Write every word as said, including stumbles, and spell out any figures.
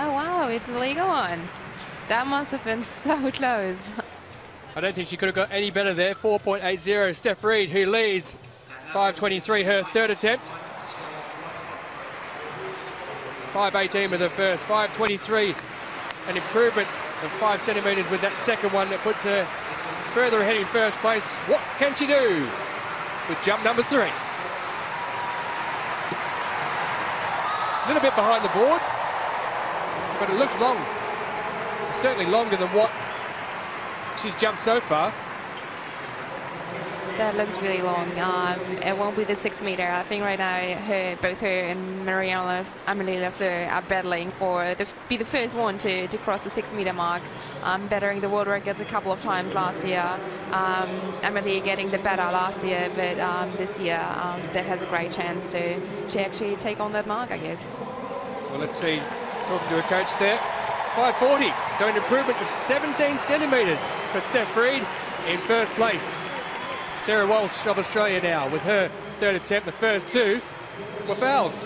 Oh, wow, it's a legal one. That must have been so close. I don't think she could have got any better there. four point eight zero, Stef Reid, who leads. five twenty-three, her third attempt. five eighteen with her first, five twenty-three. An improvement of five centimetres with that second one that puts her further ahead in first place. What can she do with jump number three? A little bit behind the board, but it looks long. Certainly longer than what she's jumped so far. That looks really long. Um, it won't be the six meter. I think right now her, both her and Marielle Amélie Lefleur are battling for the, be the first one to, to cross the six meter mark. Um, bettering the world records a couple of times last year. Um, Amélie getting the better last year, but um, this year um, Steph has a great chance to, to actually take on that mark, I guess. Well, let's see. Talking to a coach there. five forty, so an improvement of seventeen centimetres for Stef Reid in first place. Sarah Walsh of Australia now with her third attempt. The first two were fouls.